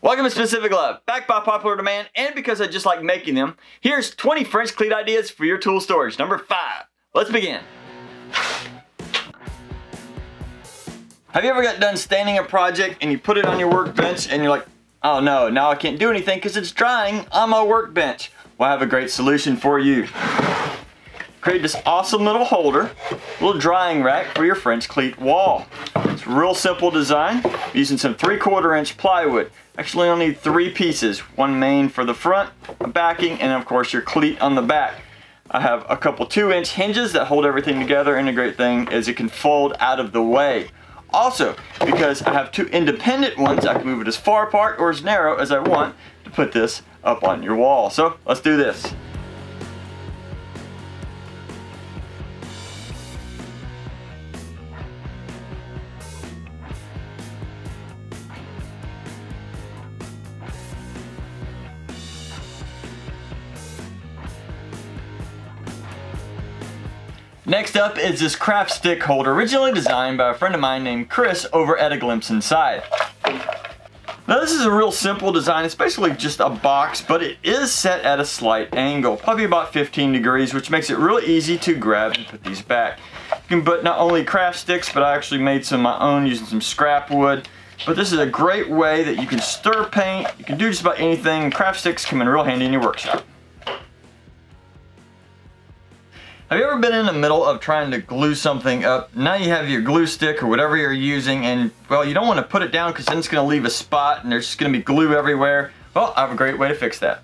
Welcome to Specific Love, backed by popular demand and because I just like making them. Here's 20 French Cleat ideas for your tool storage. Number 5, let's begin. Have you ever got done staining a project and you put it on your workbench and you're like, oh no, now I can't do anything because it's drying on my workbench. Well, I have a great solution for you. Create this awesome little holder, little drying rack for your French Cleat wall. It's a real simple design using some 3/4 inch plywood. Actually, you'll need 3 pieces, one main for the front, a backing, and of course your cleat on the back. I have a couple 2-inch hinges that hold everything together, and the great thing is it can fold out of the way. Also, because I have 2 independent ones, I can move it as far apart or as narrow as I want to put this up on your wall. So let's do this. Next up is this craft stick holder, originally designed by a friend of mine named Chris over at A Glimpse Inside. Now this is a real simple design. It's basically just a box, but it is set at a slight angle, probably about 15 degrees, which makes it really easy to grab and put these back. You can put not only craft sticks, but I actually made some of my own using some scrap wood. But this is a great way that you can stir paint, you can do just about anything. Craft sticks come in real handy in your workshop. Have you ever been in the middle of trying to glue something up? Now you have your glue stick or whatever you're using, and well, you don't want to put it down because then it's going to leave a spot and there's just going to be glue everywhere. Well, I have a great way to fix that.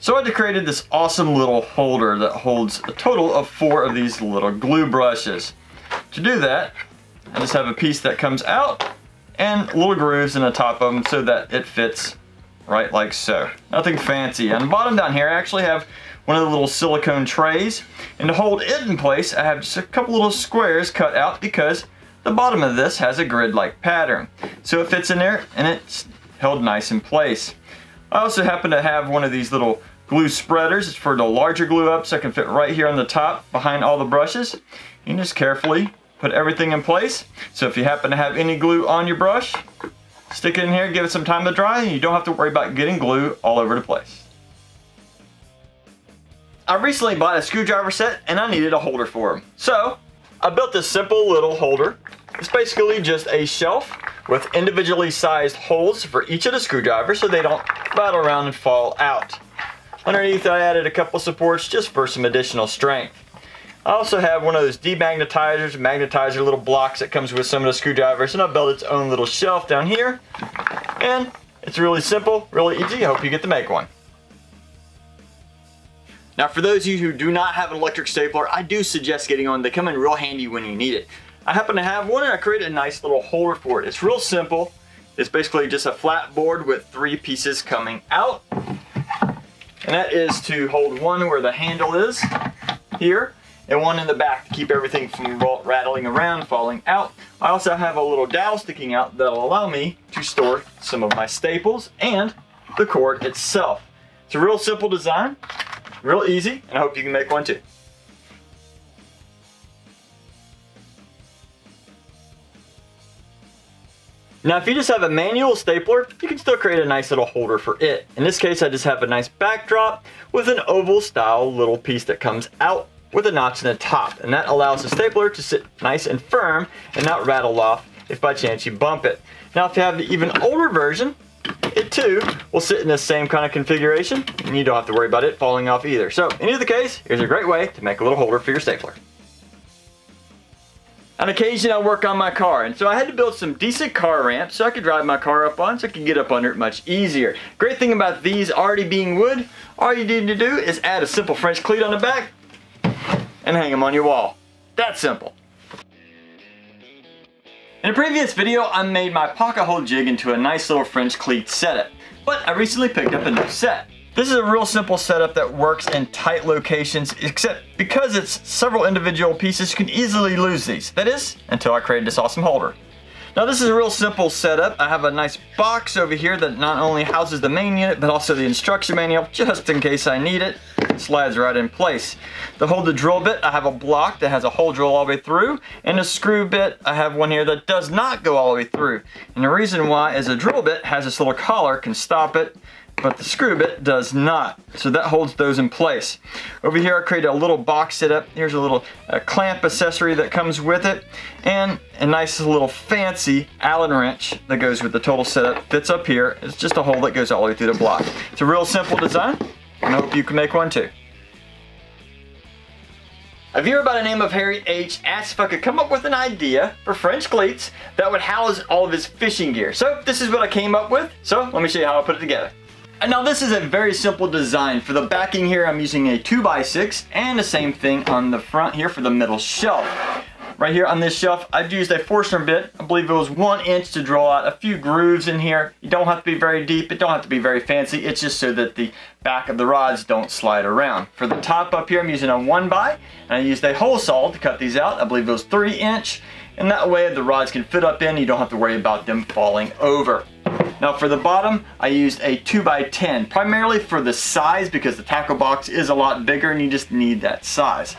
So I created this awesome little holder that holds a total of 4 of these little glue brushes. To do that, I just have a piece that comes out and little grooves in the top of them so that it fits right like so. Nothing fancy. On the bottom down here I actually have one of the little silicone trays, and to hold it in place I have just a couple little squares cut out because the bottom of this has a grid-like pattern. So it fits in there and it's held nice in place. I also happen to have one of these little glue spreaders. It's for the larger glue up so it can fit right here on the top behind all the brushes. You can just carefully put everything in place. So if you happen to have any glue on your brush, stick it in here, give it some time to dry, and you don't have to worry about getting glue all over the place. I recently bought a screwdriver set and I needed a holder for them. So I built this simple little holder. It's basically just a shelf with individually sized holes for each of the screwdrivers so they don't rattle around and fall out. Underneath I added a couple supports just for some additional strength. I also have one of those demagnetizers, magnetizer little blocks that comes with some of the screwdrivers, and I built its own little shelf down here. And it's really simple, really easy. I hope you get to make one. Now for those of you who do not have an electric stapler, I do suggest getting one. They come in real handy when you need it. I happen to have one and I created a nice little holder for it. It's real simple. It's basically just a flat board with 3 pieces coming out. And that is to hold one where the handle is here, and one in the back to keep everything from rattling around, falling out. I also have a little dowel sticking out that'll allow me to store some of my staples and the cord itself. It's a real simple design, real easy, and I hope you can make one too. Now if you just have a manual stapler, you can still create a nice little holder for it. In this case, I just have a nice backdrop with an oval style little piece that comes out with a notch in the top, and that allows the stapler to sit nice and firm and not rattle off if by chance you bump it. Now if you have the even older version, it too will sit in the same kind of configuration and you don't have to worry about it falling off either. So in either case, here's a great way to make a little holder for your stapler. On occasion I work on my car, and so I had to build some decent car ramps so I could drive my car up on so I could get up under it much easier. Great thing about these already being wood, all you need to do is add a simple French cleat on the back and hang them on your wall. That's simple. In a previous video, I made my pocket hole jig into a nice little French cleat setup, but I recently picked up a new set. This is a real simple setup that works in tight locations, except because it's several individual pieces, you can easily lose these. That is, until I created this awesome holder. Now this is a real simple setup. I have a nice box over here that not only houses the main unit, but also the instruction manual, just in case I need it. slides right in place. To hold the drill bit, I have a block that has a hole drill all the way through, and a screw bit, I have one here that does not go all the way through. And the reason why is the drill bit has this little collar, can stop it, but the screw bit does not. So that holds those in place. Over here I created a little box setup. Here's a little clamp accessory that comes with it, and a nice little fancy Allen wrench that goes with the total setup. Fits up here. It's just a hole that goes all the way through the block. It's a real simple design, and I hope you can make one too. A viewer by the name of Harry H asked if I could come up with an idea for French cleats that would house all of his fishing gear. So this is what I came up with. So let me show you how I put it together. And now this is a very simple design. For the backing here, I'm using a 2x6, and the same thing on the front here for the middle shelf. Right here on this shelf, I've used a Forstner bit. I believe it was 1 inch to drill out a few grooves in here. You don't have to be very deep. It don't have to be very fancy. It's just so that the back of the rods don't slide around. For the top up here, I'm using a 1x, and I used a hole saw to cut these out. I believe it was 3 inch, and that way the rods can fit up in. You don't have to worry about them falling over. Now for the bottom, I used a 2x10, primarily for the size because the tackle box is a lot bigger and you just need that size.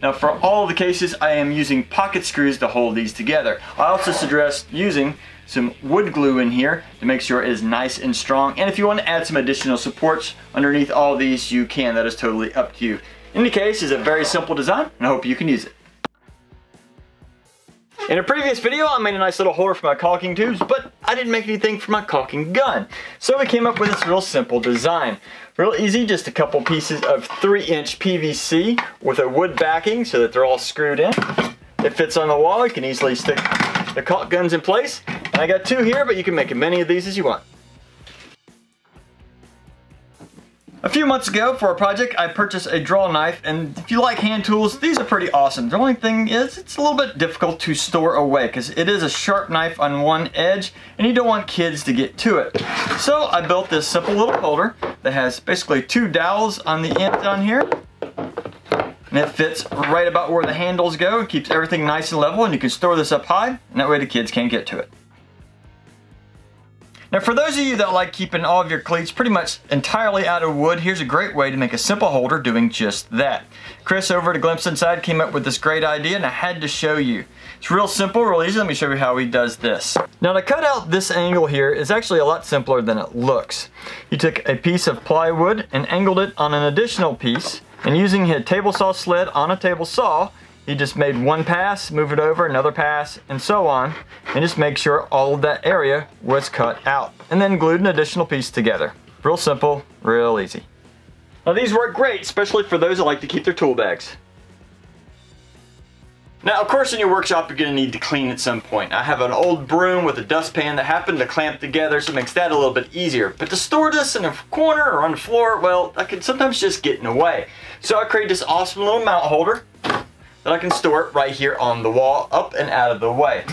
Now for all the cases, I am using pocket screws to hold these together. I also suggest using some wood glue in here to make sure it is nice and strong. And if you want to add some additional supports underneath all these, you can. That is totally up to you. In any case, it's a very simple design, and I hope you can use it. In a previous video, I made a nice little holder for my caulking tubes, but I didn't make anything for my caulking gun. So we came up with this real simple design. Real easy, just a couple pieces of 3-inch PVC with a wood backing so that they're all screwed in. It fits on the wall. You can easily stick the caulk guns in place. And I got 2 here, but you can make as many of these as you want. A few months ago for a project, I purchased a draw knife, and if you like hand tools, these are pretty awesome. The only thing is it's a little bit difficult to store away because it is a sharp knife on one edge and you don't want kids to get to it. So I built this simple little holder that has basically 2 dowels on the end down here. And it fits right about where the handles go. It keeps everything nice and level, and you can store this up high, and that way the kids can't get to it. Now for those of you that like keeping all of your cleats pretty much entirely out of wood, here's a great way to make a simple holder doing just that. Chris over at Glimpse Inside came up with this great idea, and I had to show you. It's real simple, real easy. Let me show you how he does this. Now to cut out this angle here is actually a lot simpler than it looks. You took a piece of plywood and angled it on an additional piece, and using a table saw sled on a table saw, you just made one pass, move it over, another pass, and so on, and just make sure all of that area was cut out, and then glued an additional piece together. Real simple, real easy. Now these work great, especially for those that like to keep their tool bags. Now, of course, in your workshop, you're going to need to clean at some point. I have an old broom with a dustpan that happened to clamp together, so it makes that a little bit easier. But to store this in a corner or on the floor, well, I can sometimes just get in the way. So I created this awesome little mount holder that I can store it right here on the wall, up and out of the way.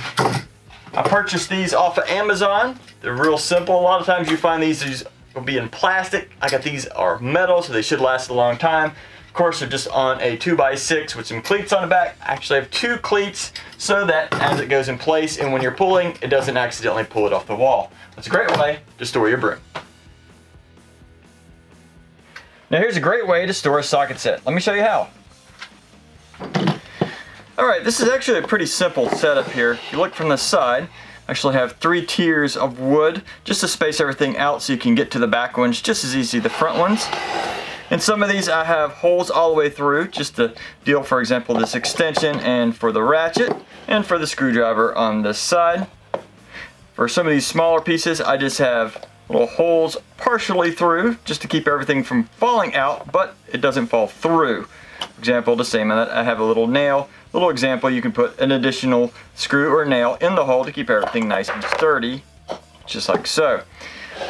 I purchased these off of Amazon. They're real simple. A lot of times you find these will be in plastic. I got these are metal, so they should last a long time. Of course, they're just on a 2x6 with some cleats on the back. I actually have 2 cleats so that as it goes in place and when you're pulling, it doesn't accidentally pull it off the wall. That's a great way to store your broom. Now here's a great way to store a socket set. Let me show you how. Alright, this is actually a pretty simple setup here. If you look from the side, I actually have 3 tiers of wood just to space everything out so you can get to the back ones just as easy as the front ones. And some of these I have holes all the way through just to deal, for example, this extension and for the ratchet and for the screwdriver on this side. For some of these smaller pieces, I just have little holes partially through just to keep everything from falling out, but it doesn't fall through. For example, the same I have a little nail. Little example, you can put an additional screw or nail in the hole to keep everything nice and sturdy, just like so.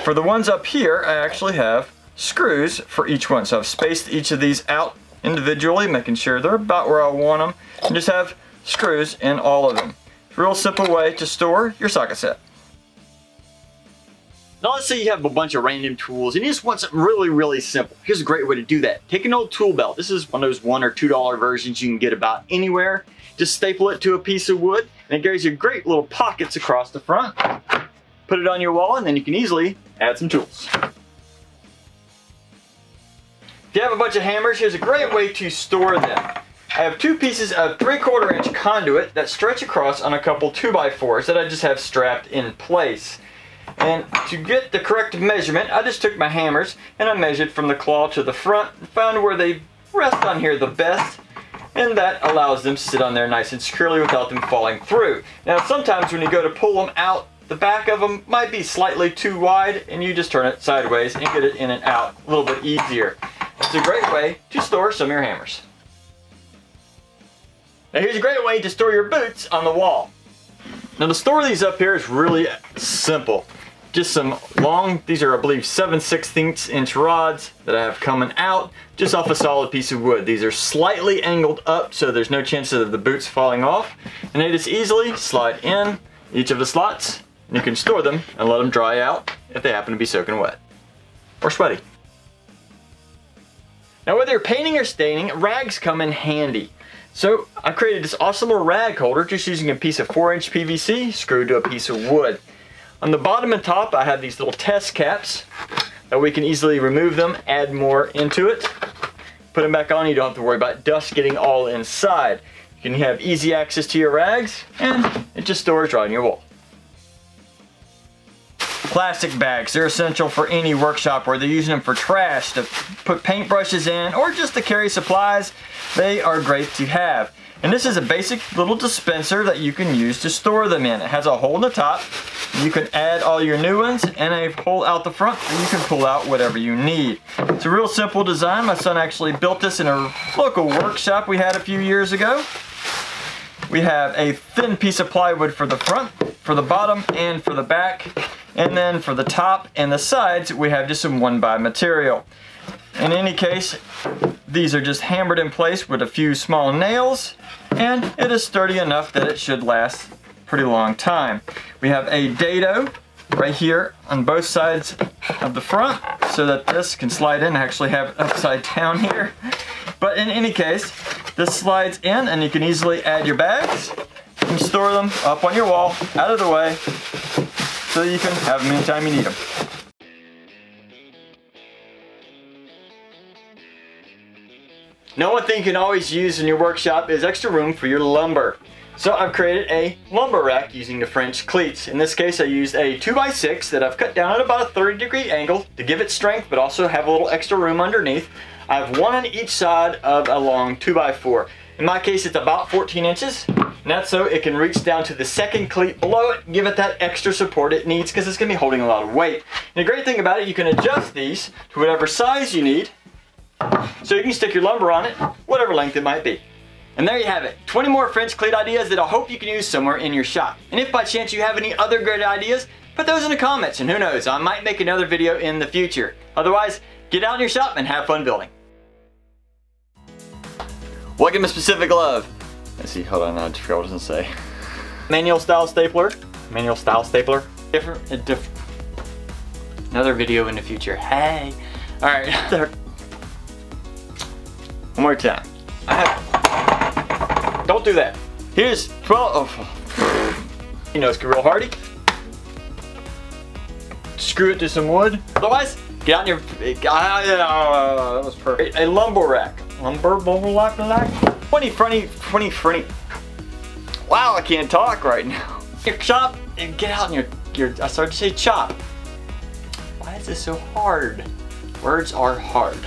For the ones up here, I actually have screws for each one. So I've spaced each of these out individually, making sure they're about where I want them, and just have screws in all of them. It's a real simple way to store your socket set. Now let's say you have a bunch of random tools and you just want something really, really simple. Here's a great way to do that. Take an old tool belt. This is one of those $1 or $2 versions you can get about anywhere. Just staple it to a piece of wood and it gives you great little pockets across the front. Put it on your wall and then you can easily add some tools. If you have a bunch of hammers, here's a great way to store them. I have two pieces of 3/4 inch conduit that stretch across on a couple 2x4s that I just have strapped in place. And to get the correct measurement, I just took my hammers and I measured from the claw to the front and found where they rest on here the best. And that allows them to sit on there nice and securely without them falling through. Now sometimes when you go to pull them out, the back of them might be slightly too wide and you just turn it sideways and get it in and out a little bit easier. It's a great way to store some of your hammers. Now here's a great way to store your boots on the wall. Now to store these up here is really simple. Just some long, these are I believe 7/16 inch rods that I have coming out just off a solid piece of wood. These are slightly angled up so there's no chance of the boots falling off. And they just easily slide in each of the slots and you can store them and let them dry out if they happen to be soaking wet or sweaty. Now whether you're painting or staining, rags come in handy. So I created this awesome little rag holder just using a piece of 4-inch PVC screwed to a piece of wood. On the bottom and top, I have these little test caps that we can easily remove them, add more into it, put them back on. You don't have to worry about dust getting all inside. You can have easy access to your rags, and it just stores right on your wall. Plastic bags, they're essential for any workshop where they're using them for trash, to put paintbrushes in, or just to carry supplies. They are great to have. And this is a basic little dispenser that you can use to store them in. It has a hole in the top. You can add all your new ones and a hole out the front and you can pull out whatever you need. It's a real simple design. My son actually built this in a local workshop we had a few years ago. We have a thin piece of plywood for the front, for the bottom, and for the back. And then for the top and the sides, we have just some 1x material. In any case, these are just hammered in place with a few small nails, and it is sturdy enough that it should last a pretty long time. We have a dado right here on both sides of the front so that this can slide in. I actually have it upside down here. But in any case, this slides in and you can easily add your bags and store them up on your wall, out of the way, so you can have them anytime you need them. Now one thing you can always use in your workshop is extra room for your lumber. So I've created a lumber rack using the French cleats. In this case I used a 2x6 that I've cut down at about a 30-degree angle to give it strength but also have a little extra room underneath. I have one on each side of a long 2x4. In my case it's about 14 inches. And that's so it can reach down to the second cleat below it, give it that extra support it needs because it's going to be holding a lot of weight. And the great thing about it, you can adjust these to whatever size you need, so you can stick your lumber on it, whatever length it might be. And there you have it, 20 more French cleat ideas that I hope you can use somewhere in your shop. And if by chance you have any other great ideas, put those in the comments and who knows, I might make another video in the future. Otherwise, get out in your shop and have fun building. Welcome to Specific Love. Let's see, hold on, I just forgot what I was gonna say. Manual style stapler. Different. Another video in the future, hey. All right, one more time. Don't do that. Here's 12, oh. You know, it's real hardy. Screw it to some wood. Otherwise, get out in your, that was perfect. A lumber rack. Lumber rack. 20 wow, I can't talk right now. Your chop and get out in your I started to say chop. Why is this so hard? Words are hard.